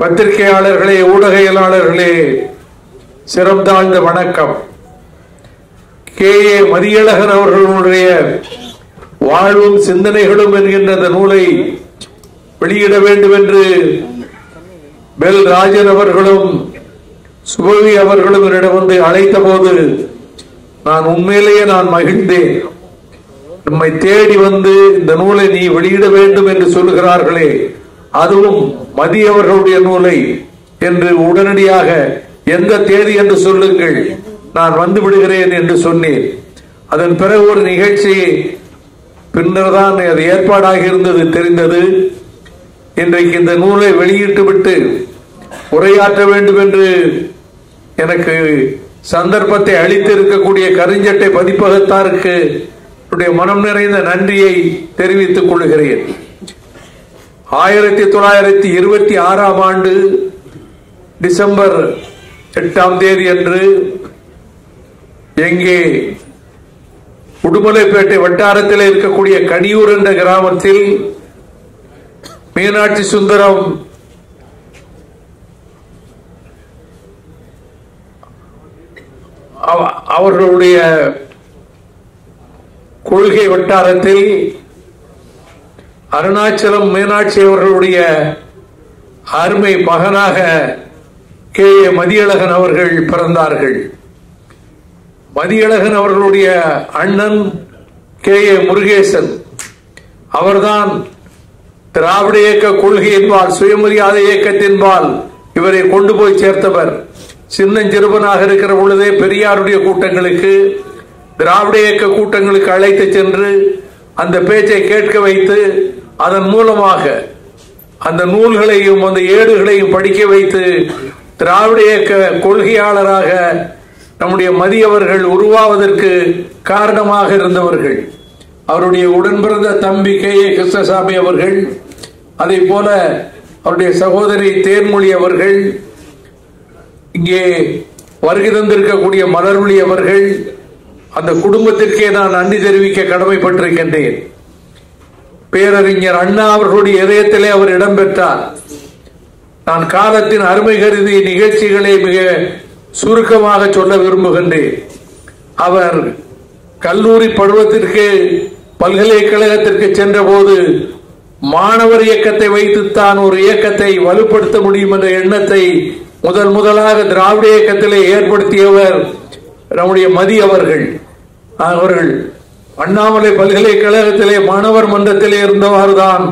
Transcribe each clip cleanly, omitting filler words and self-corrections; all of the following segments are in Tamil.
பத்திரிகையாளர்களே, ஊடகையாளர்களே, சிறந்தாழ்ந்த வணக்கம். கே.ஏ. மதியழகன் அவர்களுடைய வாழ்வும் சிந்தனைகளும் என்கின்ற அந்த நூலை வெளியிட வேண்டும் என்று பெல் ராஜன் அவர்களும் சுபவி அவர்களும் என்னிடம் வந்து அழைத்த போது நான் உண்மையிலேயே மகிழ்ந்தேன். நம்மை தேடி வந்து இந்த நூலை நீ வெளியிட வேண்டும் என்று சொல்லுகிறார்களே, அதுவும் மதியவர்களுடைய நூலை என்று உடனடியாக எந்த தேதி என்று சொல்லுங்கள், நான் வந்து விடுகிறேன் என்று சொன்னேன். அதன் பிறகு ஒரு நிகழ்ச்சி பின்னர் தான் அது ஏற்பாடாகி இருந்தது தெரிந்தது. இன்றைக்கு இந்த நூலை வெளியிட்டு விட்டு உரையாற்ற வேண்டும் என்று எனக்கு சந்தர்ப்பத்தை அளித்திருக்கக்கூடிய கருஞ்சட்டை பதிப்பகத்தாருக்கு என்னுடைய மனம் நிறைந்த நன்றியை தெரிவித்துக் கொள்கிறேன். 1926 டிசம்பர் 8 அன்று எங்கே உடுமலைப்பேட்டை வட்டாரத்தில் இருக்கக்கூடிய கனியூர் என்ற கிராமத்தில் மீனாட்சி சுந்தரம் அவர்களுடைய கொள்கை வட்டாரத்தில் அருணாச்சலம் மீனாட்சி அவர்களுடைய அருமை மகனாக கே.ஏ. மதியழகன் அவர்கள் பிறந்தார்கள். மதியழகன் அவர்களுடைய அண்ணன் கே.ஏ. முருகேசன் அவர்தான் திராவிட இயக்க கொள்கையின்பால், சுயமரியாதை இயக்கத்தின்பால் இவரை கொண்டு போய் சேர்த்தவர். சின்னஞ்சிறுவனாக இருக்கிற பொழுதே பெரியாருடைய கூட்டங்களுக்கு, திராவிட இயக்க கூட்டங்களுக்கு அழைத்து சென்று அந்த பேச்சை கேட்க வைத்து, அதன் மூலமாக அந்த நூல்களையும் அந்த ஏடுகளையும் படிக்க வைத்து திராவிட இயக்க கொள்கையாளராக நம்முடைய மதியவர்கள் உருவாவதற்கு காரணமாக இருந்தவர்கள். அவருடைய உடன்பிறந்த தம்பி கே.ஏ. கிருஷ்ணசாமி அவர்கள், அதே போல அவருடைய சகோதரி தேன்மொழி அவர்கள், இங்கே வருகை தந்திருக்கக்கூடிய மலர்மொழி அவர்கள், அந்த குடும்பத்திற்கே நான் நன்றி தெரிவிக்க கடமைப்பட்டிருக்கின்றேன். பேரறிஞர் அண்ணா அவர்களுடைய இதயத்திலே அவர் இடம்பெற்றார். நான் காலத்தின் அருமை கருதி நிகழ்ச்சிகளை மிக சுருக்கமாக சொல்ல விரும்புகின்றேன். அவர் கல்லூரி பருவத்திற்கு பல்கலைக்கழகத்திற்கு சென்ற போது மாணவர் இயக்கத்தை வைத்துத்தான் ஒரு இயக்கத்தை வலுப்படுத்த முடியும் என்ற எண்ணத்தை முதல் முதலாக திராவிட இயக்கத்திலே ஏற்படுத்தியவர் நம்முடைய மதியவர்கள். அவர்கள் அண்ணாமலை பல்கலைக்கழகத்திலே மாணவர் மன்றத்திலே இருந்தவாறுதான்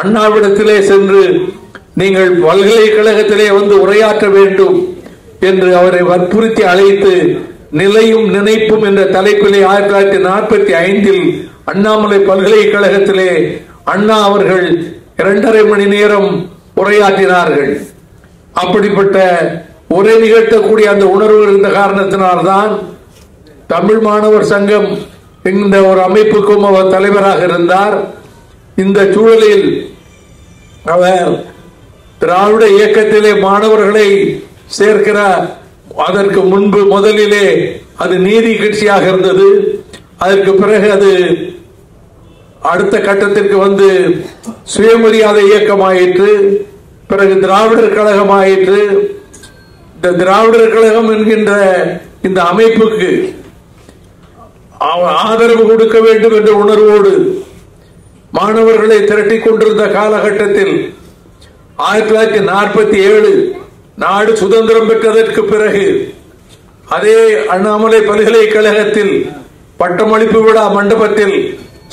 அண்ணாவிடத்திலே சென்று நீங்கள் பல்கலைக்கழகத்திலே வந்து உரையாற்ற வேண்டும் என்று அவரை வற்புறுத்தி அழைத்து நிலையும் நினைப்பும் என்ற தலைப்பிலே 1945 அண்ணாமலை பல்கலைக்கழகத்திலே அண்ணா அவர்கள் 2.5 மணி நேரம் உரையாற்றினார்கள். அப்படிப்பட்ட உரை நிகழ்த்தக்கூடிய அந்த உணர்வு இருந்த காரணத்தினால்தான் தமிழ் மாணவர் சங்கம் என்கிற ஒரு அமைப்புக்கும் அவர் தலைவராக இருந்தார். இந்த சூழலில் அவர் திராவிட இயக்கத்திலே மாணவர்களை சேர்க்கிறார். அதற்கு முன்பு முதலிலே அது நீதி கட்சியாக இருந்தது. அதற்கு பிறகு அது அடுத்த கட்டத்திற்கு வந்து சுயமரியாதை இயக்கமாயிற்று, பிறகு திராவிடர் கழகமாயிற்று. இந்த திராவிடர் கழகம் என்கின்ற இந்த அமைப்புக்கு ஆதரவு கொடுக்க வேண்டும் என்ற உணர்வோடு மாணவர்களை திரட்டி கொண்டிருந்த காலகட்டத்தில் 1947 நாடு சுதந்திரம் பெற்றதற்கு பிறகு அதே அண்ணாமலை பல்கலைக்கழகத்தில் பட்டமளிப்பு விழா மண்டபத்தில்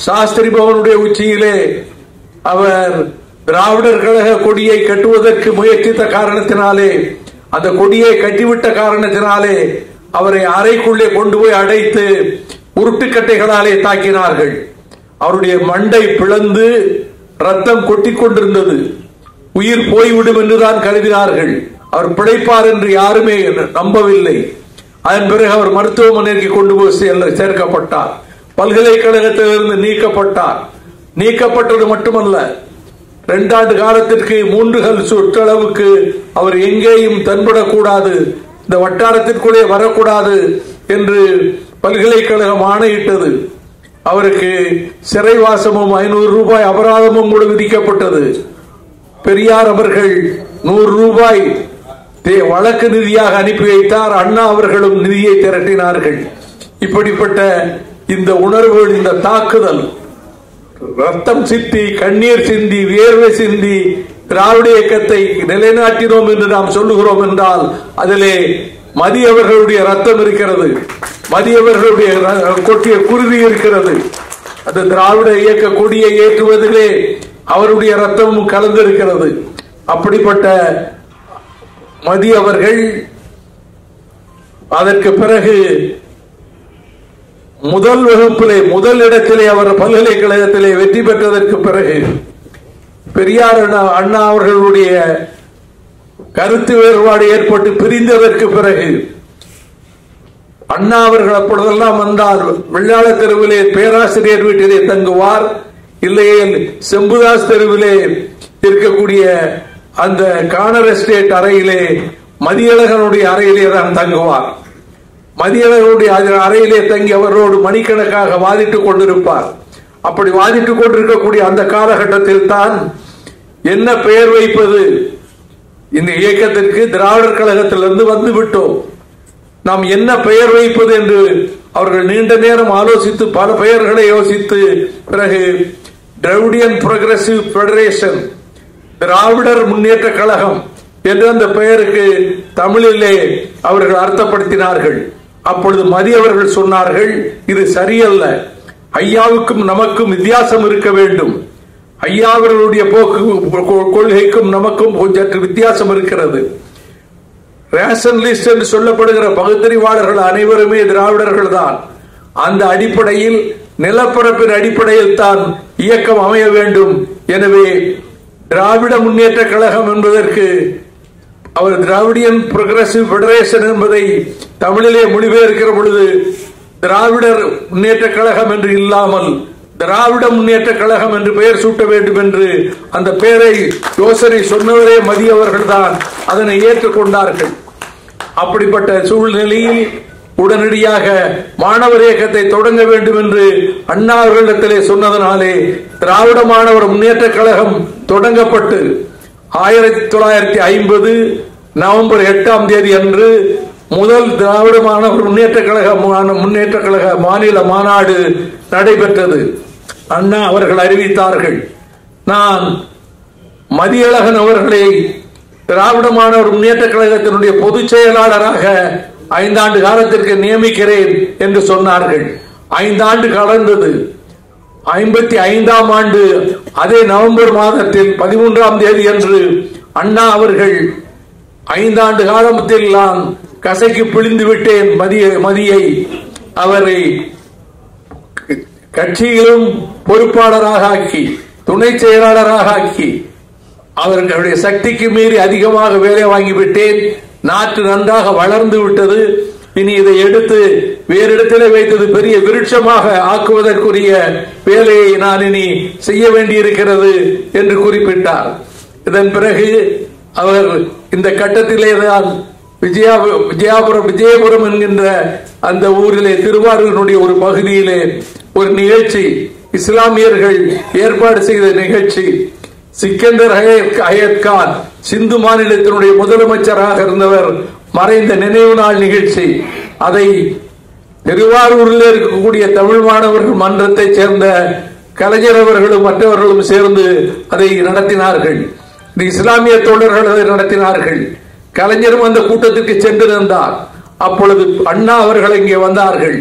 சாஸ்திரி பவனுடைய உச்சியிலே அவர் திராவிடர் கழக கொடியை கட்டுவதற்கு முயற்சித்த காரணத்தினாலே, அந்த கொடியை கட்டிவிட்ட காரணத்தினாலே அவரை அறைக்குள்ளே கொண்டு போய் அடைத்து உருட்டுக்கட்டைகளாலே தாக்கினார்கள். அவருடைய மண்டை பிளந்து ரத்தம் கொட்டி கொண்டிருந்தது. உயிர் போய்விடும் என்றுதான் கருதினார்கள். அவர் பிழைப்பார் என்று யாருமே நம்பவில்லை. அதன் பிறகு அவர் மருத்துவமனைக்கு கொண்டு போய் சேர்க்கப்பட்டார். பல்கலைக்கழகத்திலிருந்து நீக்கப்பட்டார். நீக்கப்பட்டது மட்டுமல்ல, 2 ஆண்டு காலத்திற்கு 3 சுற்றளவுக்கு அவர் எங்கேயும் தென்படக்கூடாது, இந்த வட்டாரத்திற்குள்ளே வரக்கூடாது என்று பல்கலைக்கழகம் ஆணையிட்டது. அவருக்கு சிறைவாசமும் 500 ரூபாய் அபராதமும் கூட விதிக்கப்பட்டது. பெரியார் அவர்கள் 100 ரூபாய் வழக்கு நிதியாக அனுப்பி வைத்தார். அண்ணா அவர்களும் நிதியை திரட்டினார்கள். இப்படிப்பட்ட இந்த உணர்வுகள், இந்த தாக்குதல், ரத்தம் சிந்தி, கண்ணீர் சிந்தி, வேர்வை சிந்தி திராவிட இயக்கத்தை நிலைநாட்டினோம் என்று நாம் சொல்லுகிறோம் என்றால் அதிலே மதியவர்களுடைய ரத்தம் இருக்கிறது, மதியவர்களுடைய கொட்டிய குருதி இருக்கிறது. அந்த திராவிட இயக்க கொடியை ஏற்றுவதிலே அவருடைய ரத்தமும் கலந்திருக்கிறது. அப்படிப்பட்ட மதியவர்கள் அதற்கு பிறகு முதல் வகுப்பிலே முதல் இடத்திலே அவர் பல்கலைக்கழகத்திலே வெற்றி பெற்றதற்கு பிறகு பெரியார் அண்ணா அவர்களுடைய கருத்து வேறுபாடு ஏற்பட்டு பிரிந்ததற்கு பிறகு அண்ணா அவர்கள் அப்பொழுதெல்லாம் வந்தால் வெள்ளாள தெருவிலே பேராசிரியர் வீட்டிலே தங்குவார், இல்லையேல் செம்புதாஸ் தெருவிலே இருக்கக்கூடிய அந்த கானர் எஸ்டேட் அறையிலே மதியழகனுடைய அறையிலே தான் தங்குவார். மதியழகனுடைய அறையிலே தங்கி அவரோடு மணிக்கணக்காக வாதிட்டுக் கொண்டிருப்பார். அப்படி வாதிட்டுக் கொண்டிருக்கக்கூடிய அந்த காலகட்டத்தில் தான் என்ன பெயர் வைப்பது, இந்த இயக்கத்திற்கு திராவிடர் கழகத்திலிருந்து வந்துவிட்டோம், நாம் என்ன பெயர் வைப்பது என்று அவர்கள் நீண்ட நேரம் ஆலோசித்து பல பெயர்களை யோசித்து பிறகு திராவிடியன் புரோகிரசிவ் பெடரேஷன், திராவிடர் முன்னேற்ற கழகம் என்ற அந்த பெயருக்கு தமிழிலே அவர்கள் அர்த்தப்படுத்தினார்கள். அப்பொழுது மதியவர்கள் சொன்னார்கள், இது சரியல்ல, ஐயாவுக்கும் நமக்கும் வித்தியாசம் இருக்க வேண்டும், ஐயாவர்களுடைய போக்கு கொள்கைக்கும் நமக்கும் சற்று வித்தியாசம் இருக்கிறது. ரேஷனலிஸ்ட் என்று சொல்லப்படுகிற பகுத்தறிவாளர்கள் அனைவருமே திராவிடர்கள் தான். அந்த அடிப்படையில், நிலப்பரப்பின் அடிப்படையில் தான் இயக்கம் அமைய வேண்டும். எனவே திராவிட முன்னேற்ற கழகம் என்பதற்கு அவர் திராவிடியன் புரோகிரசிவ் பெடரேஷன் என்பதை தமிழிலே மொழிபெயர்க்கிற பொழுது திராவிடர் முன்னேற்ற கழகம் என்று இல்லாமல் திராவிட முன்னேற்ற கழகம் என்று பெயர் சூட்ட வேண்டும் என்று அந்த பெயரை யோசனை சொன்னவரே மதியவர்கள் தான் அதனை ஏற்றுக்கொண்டார்கள். அப்படிப்பட்ட சூழ்நிலையில் உடனடியாக மாணவர் இயக்கத்தை தொடங்க வேண்டும் என்று அண்ணா அவர்களிடத்திலே சொன்னதனாலே திராவிட மாணவர் முன்னேற்ற கழகம் தொடங்கப்பட்டு 1950 நவம்பர் 8ஆம் தேதி அன்று முதல் திராவிட மாணவர் முன்னேற்ற கழக மாநில மாநாடு நடைபெற்றது. அண்ணா அவர்கள் அறிவித்தார்கள், நான் மதியழகன் அவர்களை திராவிட மாணவர் முன்னேற்ற கழகத்தினுடைய பொதுச் செயலாளராக 5 ஆண்டு காலத்திற்கு நியமிக்கிறேன் என்று சொன்னார்கள். 5 ஆண்டு கடந்தது. 55ஆம் ஆண்டு அதே நவம்பர் மாதத்தில் 13ஆம் தேதி அன்று அண்ணா அவர்கள் 5 ஆண்டு காலத்தில் நான் கசைக்கு பிழிந்து விட்டேன் மதியை, அவரை கட்சியிலும் பொறுப்பாளராக ஆக்கி, துணை செயலாளராக ஆக்கி, அவர்களுடைய சக்திக்கு மீறி அதிகமாக வேலை வாங்கிவிட்டேன், நாற்று நன்றாக வளர்ந்து விட்டது, இனி இதை எடுத்து வேறு இடத்திலே வைத்தது பெரிய விருட்சமாக ஆக்குவதற்குரிய வேலையை நான் இனி செய்ய வேண்டியிருக்கிறது என்று குறிப்பிட்டார். இதன் பிறகு அவர் இந்த கட்டத்திலே தான் விஜயபுரம் என்கின்ற அந்த ஊரிலே, திருவாரூரினுடைய ஒரு பகுதியிலே ஒரு நிகழ்ச்சி, இஸ்லாமியர்கள் ஏற்பாடு செய்த நிகழ்ச்சி, சிக்கந்தர் அயத் கான், சிந்து மாநிலத்தினுடைய முதலமைச்சராக இருந்தவர், மறைந்த நினைவு நாள் நிகழ்ச்சி. அதை திருவாரூரில் இருக்கக்கூடிய தமிழ் மாணவர்கள் மன்றத்தை சேர்ந்த கலைஞர் அவர்களும் மற்றவர்களும் சேர்ந்து அதை நடத்தினார்கள். இஸ்லாமிய தோழர்கள் அதை நடத்தினார்கள். கலைஞரும் அந்த கூட்டத்திற்கு சென்றிருந்தார். அப்பொழுது அண்ணா அவர்கள் இங்கே வந்தார்கள்.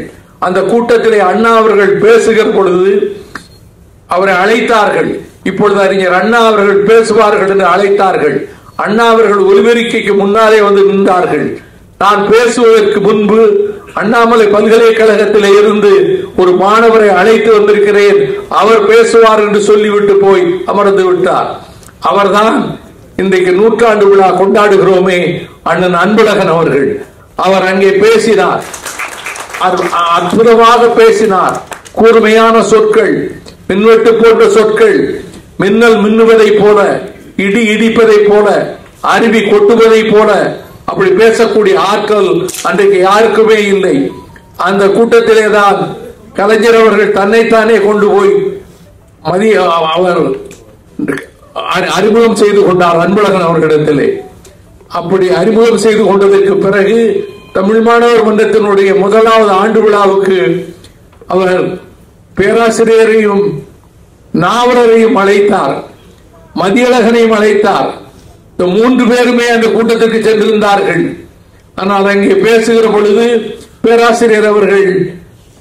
அந்த கூட்டத்திலே அண்ணா அவர்கள் பேசுகிற பொழுது அவரை அழைத்தார்கள். இப்பொழுது அறிஞர் அண்ணா அவர்கள் பேசுவார்கள் என்று அழைத்தார்கள். அண்ணா அவர்கள் ஒலிபெருக்கிக்கு முன்னாலே வந்து நின்றார்கள். நான் பேசுவதற்கு முன்பு அண்ணாமலை பல்கலைக்கழகத்திலே இருந்து ஒரு மாணவரை அழைத்து வந்திருக்கிறேன், அவர் பேசுவார் என்று சொல்லிவிட்டு போய் அமர்ந்து விட்டார். அவர்தான் இன்றைக்கு 100ஆண்டு விழா கொண்டாடுகிறோமே, அண்ணன் அன்பழகன் அவர்கள். அவர் அங்கே பேசினார். அற்புதமாக பேசினார். கூர்மையான சொற்கள், மின்வெட்டு போன்ற சொற்கள், மின்னல் மின்னுவதை போல, இடி இடிப்பதை போல, அருவி கொட்டுவதை போல, அப்படி பேசக்கூடிய ஆட்கள் அன்றைக்கு யாருக்குமே இல்லை. அந்த கூட்டத்திலே தான் கலைஞர் அவர்கள் தன்னைத்தானே கொண்டு போய் மதிய அவர் அறிமுகம் செய்து கொண்டார் அன்பழகன் அவர்களிடத்திலே. அப்படி அறிமுகம் செய்து கொண்டதற்கு பிறகு தமிழ் மாணவர் மன்றத்தினுடைய முதலாவது ஆண்டு விழாவுக்கு அவர் பேராசிரியரையும் நாவலரையும் அழைத்தார், மதியழகனையும் அழைத்தார். இந்த 3 பேருமே அந்த கூட்டத்திற்கு சென்றிருந்தார்கள். ஆனால் அங்கே பேசுகிற பொழுது பேராசிரியர் அவர்கள்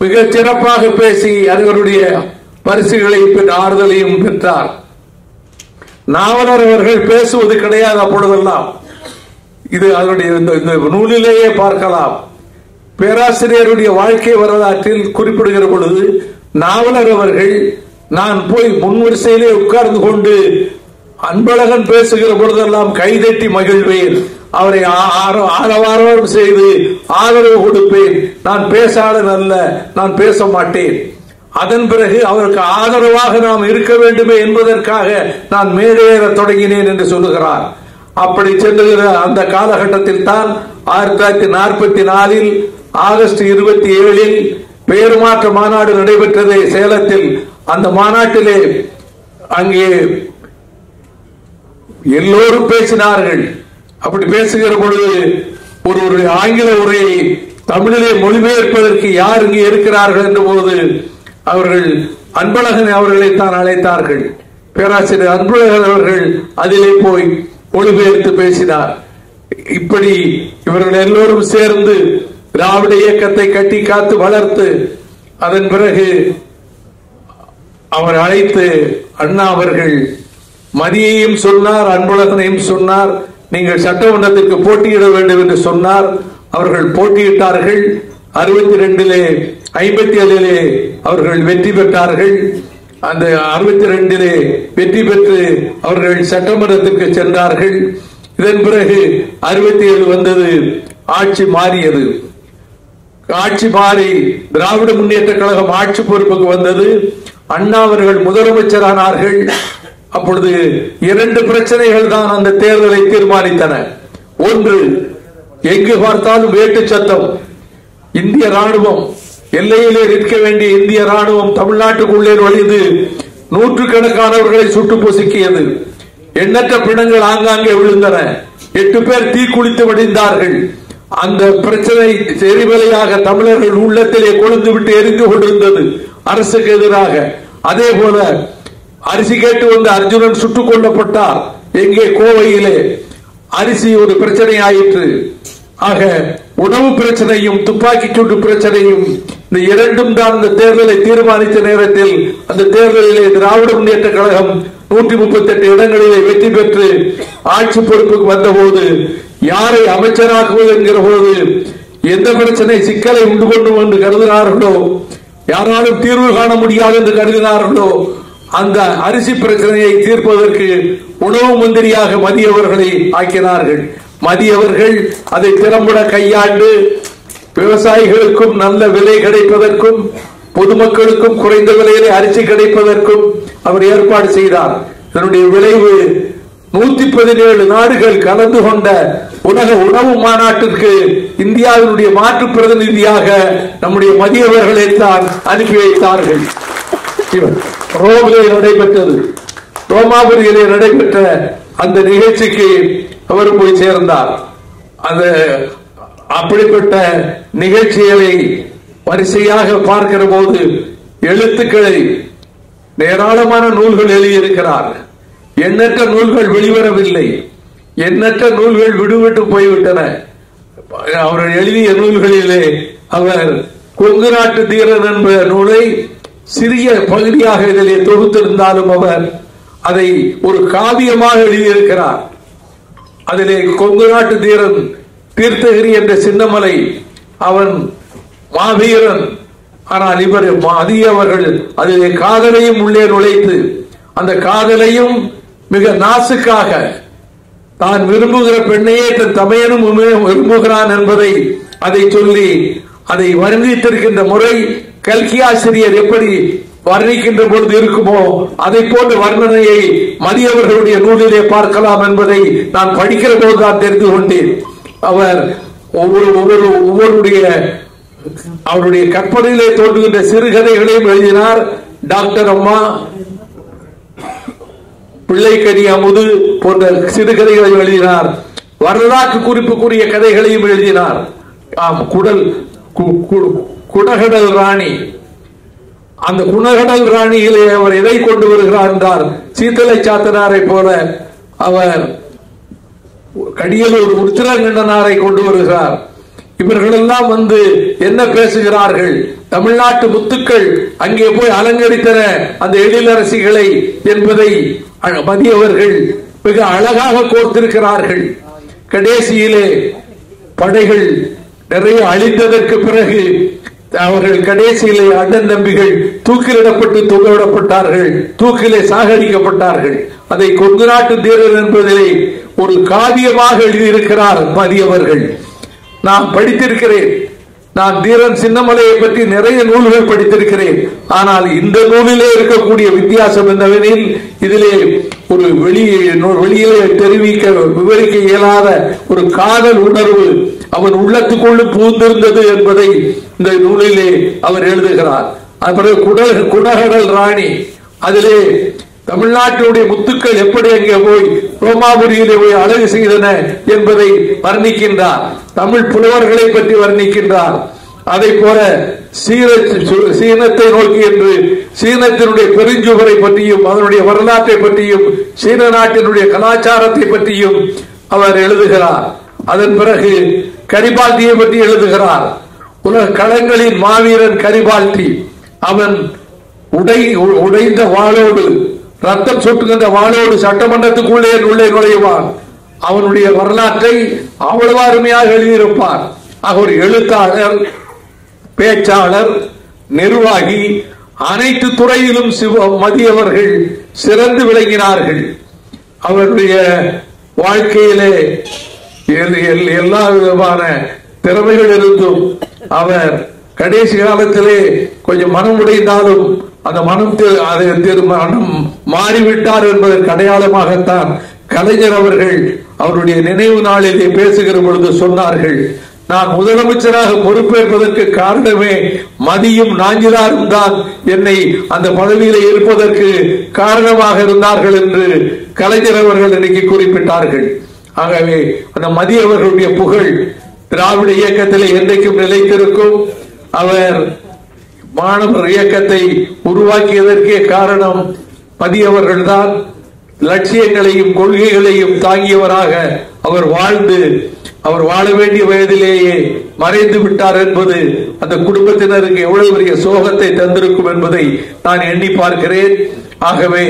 மிக சிறப்பாக பேசி அவருடைய பரிசுகளை ஆறுதலையும் பெற்றார். நாவலர் அவர்கள் பேசுவது கிடையாது அப்பொழுதெல்லாம், இது அதனுடைய இந்த நூலிலேயே பார்க்கலாம். பேராசிரியருடைய வாழ்க்கை வரலாற்றில் குறிப்பிடுகிற பொழுது நாவலர் அவர்கள் நான் போய் முன்வரிசையிலே உட்கார்ந்து கொண்டு அன்பழகன் பேசுகிற பொழுதெல்லாம் கைதட்டி மகிழ்வேன், அவரை ஆரவாரம் செய்து ஆதரவு கொடுப்பேன், நான் பேசாளன் அல்ல, நான் பேச மாட்டேன், அதன் பிறகு அவருக்கு ஆதரவாக நாம் இருக்க வேண்டுமே என்பதற்காக நான் மேலேற தொடங்கினேன் என்று சொல்லுகிறார். அப்படி செல்லுகிற அந்த காலகட்டத்தில் தான் 1944 ஆகஸ்ட் 27 பெயர் மாற்ற மாநாடு நடைபெற்றது சேலத்தில். அந்த மாநாட்டிலே அங்கே எல்லோரும் பேசினார்கள். அப்படி பேசுகிற பொழுது ஒரு ஆங்கில உரையை தமிழிலே மொழிபெயர்ப்பதற்கு யார் இங்கே இருக்கிறார்கள் என்ற போது அவர்கள் அன்பழகன் அவர்களை தான் அழைத்தார்கள். பேராசிரியர் அன்பழகன் அவர்கள் அதிலே போய் மொழிபெயர்த்து பேசினார். இப்படி இவர்கள் எல்லோரும் சேர்ந்து திராவிட இயக்கத்தை கட்டி காத்து வளர்த்து அதன் பிறகு அவர் அழைத்து அண்ணா அவர்கள் மதியையும் சொன்னார், அன்பழகனையும் சொன்னார், நீங்கள் சட்டமன்றத்திற்கு போட்டியிட வேண்டும் என்று சொன்னார். அவர்கள் போட்டியிட்டார்கள். 62 57 அவர்கள் வெற்றி பெற்றார்கள். அந்த 62 வெற்றி பெற்று அவர்கள் சட்டமன்றத்திற்கு சென்றார்கள். இதன் பிறகு 67 வந்தது, ஆட்சி மாறியது. ஆட்சி மாறி திராவிட முன்னேற்ற கழகம் ஆட்சி பொறுப்புக்கு வந்தது. அண்ணா அவர்கள் முதலமைச்சரானார்கள். அப்பொழுது 2 பிரச்சனைகள் தான் அந்த தேர்தலை தீர்மானித்தன. ஒன்று, எங்கு பார்த்தாலும் வேட்டு சத்தம். இந்திய ராணுவம் எல்லையிலே நிற்க வேண்டிய இந்திய ராணுவம் தமிழ்நாட்டுக்குள்ளே நுழைந்து 100 கணக்கானவர்களை சுட்டு பொசுக்கியது. எண்ணற்ற பிணங்கள் ஆங்காங்கே விழுந்தன. 8 பேர் தீக்குளித்து வடிந்தார்கள். அந்த பிரச்சனை எரிமலையாக தமிழர்கள் உள்ளத்திலே கொழுந்து விட்டு எரிந்து கொண்டிருந்தது அரசுக்கு எதிராக. அதே போல அரிசி கேட்டு வந்து அர்ஜுனன் சுட்டுக் கொல்லப்பட்டார் எங்கே, கோவையிலே. அரிசி ஒரு பிரச்சனை ஆயிற்று. ஆக உணவு பிரச்சனையும் துப்பாக்கி சூட்டு பிரச்சனையும் இந்த 2ம் தான் இந்த தேர்தலை தீர்மானித்த நேரத்தில் அந்த தேர்தலிலே திராவிட முன்னேற்ற கழகம் 138 இடங்களிலே வெற்றி பெற்று ஆட்சி பொறுப்புக்கு வந்தபோது யாரை அமைச்சராக்குவது என்கிற போது எந்த பிரச்சனை சிக்கலை உண்டு கொள்ளும் என்று கருதினார்களோ, யாராலும் தீர்வு காண முடியாது என்று கருதினார்களோ, அந்த அரிசி பிரச்சனையை தீர்ப்பதற்கு உணவு மந்திரியாக மதியவர்களை ஆக்கினார்கள். மதியவர்கள் அதை திறம்பட கையாண்டு விவசாயிகளுக்கும் நல்ல விலை கிடைப்பதற்கும் பொதுமக்களுக்கும் குறைந்த விலையிலே அரிசி கிடைப்பதற்கும் அவர் ஏற்பாடு செய்தார். இதனுடைய விளைவு 117 நாடுகள் கலந்து கொண்ட உலக உணவு மாநாட்டிற்கு இந்தியாவினுடைய மாற்று பிரதிநிதியாக நம்முடைய மதியவர்களை தான் அனுப்பி வைத்தார்கள். ரோமிலே நடைபெற்றது. ரோமாபுரியிலே நடைபெற்ற அந்த நிகழ்ச்சிக்கு அவர் போய் சேர்ந்தார். அந்த அப்படிப்பட்ட நிகழ்ச்சிகளை வரிசையாக பார்க்கிற போது எழுத்துக்களை ஏராளமான நூல்கள் எழுதியிருக்கிறார். எண்ணற்ற நூல்கள் வெளிவரவில்லை, எண்ணற்ற நூல்கள் விடுவிட்டு போய்விட்டன. அவர் எழுதிய நூல்களிலே அவர் கொங்கு நாட்டு தீரன் என்ற நூலை சிறிய பகுதியாக இதிலே தொகுத்திருந்தாலும் அவர் அதை ஒரு காவியமாக எழுதியிருக்கிறார். அதிலே கொங்கு நாட்டு தீரன் தீர்த்தகிரி என்ற சின்னமலை அவன் மாவீரன். ஆனால் இவர் மதியவர்கள் அதிலே காதலையும் உள்ளே நுழைத்து அந்த காதலையும் மிக நாசுக்காக தான் விரும்புகிற பெண்ணையே தன் தமையனும் விரும்புகிறான் என்பதை அதை சொல்லி அதை வர்ணித்திருக்கின்ற முறை கல்கி ஆசிரியர் எப்படி வர்ணிக்கின்ற பொழுது இருக்குமோ அதை போன்ற வர்ணனையை மதியவர்களுடைய நூலிலே பார்க்கலாம் என்பதை நான் படிக்கிற போது தான் தெரிந்து கொண்டேன். அவர் அவருடைய கற்பனையிலே தோன்றுகின்ற சிறுகதைகளையும் எழுதினார். டாக்டர் அம்மா, பிள்ளைக்கனியமுது போன்ற சிறுகதைகளை எழுதினார். வரலாற்று குறிப்பு கூறிய கதைகளையும் எழுதினார். ஆம், குணகடல் ராணி. அந்த குணகடல் ராணியிலே அவர் எதை கொண்டு வருகிறார் என்றார், சீத்தலை சாத்தனாரை போல அவர் கடியலூர் உருத்திரங்கண்ணனாரை கொண்டு வருகிறார். இவர்களெல்லாம் வந்து என்ன பேசுகிறார்கள், தமிழ்நாட்டு முத்துக்கள் அங்கே போய் அலங்கரித்தன அந்த எழிலரசிகளை என்பதை மதியவர்கள் மிக அழகாக கோர்த்திருக்கிறார்கள். கடைசியிலே படைகள் நிறைய அழிந்ததற்கு பிறகு அவர்கள் கடைசியிலே அண்ணன் தம்பிகள் தூக்கிலிடப்பட்டு தொங்கவிடப்பட்டார்கள், தூக்கிலே சாகரிக்கப்பட்டார்கள். அதை கொங்கு நாட்டு தீரர் என்பதிலே ஒரு காவியமாக எழுதியிருக்கிறார் மதியவர்கள். நான் படித்திருக்கிறேன். நான் தீரன் சின்னமலையை பற்றி நிறைய நூல்கள் படித்திருக்கிறேன். ஆனால் இந்த நூலிலே இருக்கக்கூடிய வித்தியாசம் என்னவெனில், இதிலே ஒரு வெளியிலே விவரிக்க இயலாத ஒரு காதல் உணர்வு அவன் உள்ளத்துக்குள்ளே பூந்திருந்தது என்பதை இந்த நூலிலே அவர் எழுதுகிறார். குணகடல் ராணி, அதிலே தமிழ்நாட்டினுடைய முத்துக்கள் எப்படி அங்கே போய் ரோமாபுரியிலே போய் அழகு செய்தன என்பதை வர்ணிக்கின்றார். தமிழ் புலவர்களை பற்றி வர்ணிக்கின்றார். அதை போல சீனத்தை நோக்கி என்று சீனத்தினுடைய பெருஞ்சுவரை பற்றியும் அதனுடைய வரலாற்றை பற்றியும் சீன நாட்டினுடைய கலாச்சாரத்தை பற்றியும் அவர் எழுதுகிறார். அதன் பிறகு கரிபால்டியை பற்றி எழுதுகிறார். உலக களங்களின் மாவீரன் கரிபால்டி, அவன் உடைந்த வாளோடு, ரத்தம் சொட்டுகின்ற வாளோடு சட்டமன்றத்துக்குள்ளே உள்ளே நுழைவான். அவனுடைய வரலாற்றை அவ்வளவு அருமையாக எழுதியிருப்பார். அவர் எழுத்தாளர், பேச்சாளர், நிர்வாகி, அனைத்து துறையிலும் மதியவர்கள் சிறந்து விளங்கினார்கள். அவருடைய வாழ்க்கையிலே எல்லா விதமான திறமைகள் இருந்தும் அவர் கடைசி காலத்திலே கொஞ்சம் மனம் உடைந்தாலும் அந்த மனம் மாறிவிட்டார் என்பதற்கு அடையாளமாகத்தான் கலைஞர் அவர்கள் அவருடைய நினைவு நாளிலே பேசுகிற பொழுது சொன்னார்கள், நான் முதலமைச்சராக பொறுப்பேற்பதற்கு காரணமே மதியும் நாஞ்சிலாரும் தான் என்னை அந்த பதவியிலே இருப்பதற்கு காரணமாக இருந்தார்கள் என்று கலைஞர் அவர்கள் இன்னைக்கு குறிப்பிட்டார்கள். ஆகவே அந்த மதி அவர்களுடைய புகழ் திராவிட இயக்கத்திலே என்றைக்கும் நிலைத்திருக்கும். அவர் மாணவர் இயக்கத்தை உருவாக்கியதற்கே காரணம் மதியவர்கள்தான். லட்சியங்களையும் கொள்கைகளையும் தாங்கியவராக அவர் வாழ்ந்து அவர் வாழ வேண்டிய வயதிலேயே மறைந்து விட்டார் என்பது அந்த குடும்பத்தினருக்கு எவ்வளவு பெரிய சோகத்தை தந்திருக்கும் என்பதை நான் எண்ணி பார்க்கிறேன். ஆகவே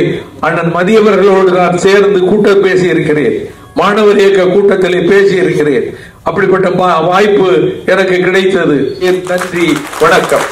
அண்ணன் மதியவர்களோடு நான் சேர்ந்து கூட்டம் பேசியிருக்கிறேன், மாணவர் இயக்க கூட்டத்திலே பேசியிருக்கிறேன். அப்படிப்பட்ட வாய்ப்பு எனக்கு கிடைத்தது. என் நன்றி, வணக்கம்.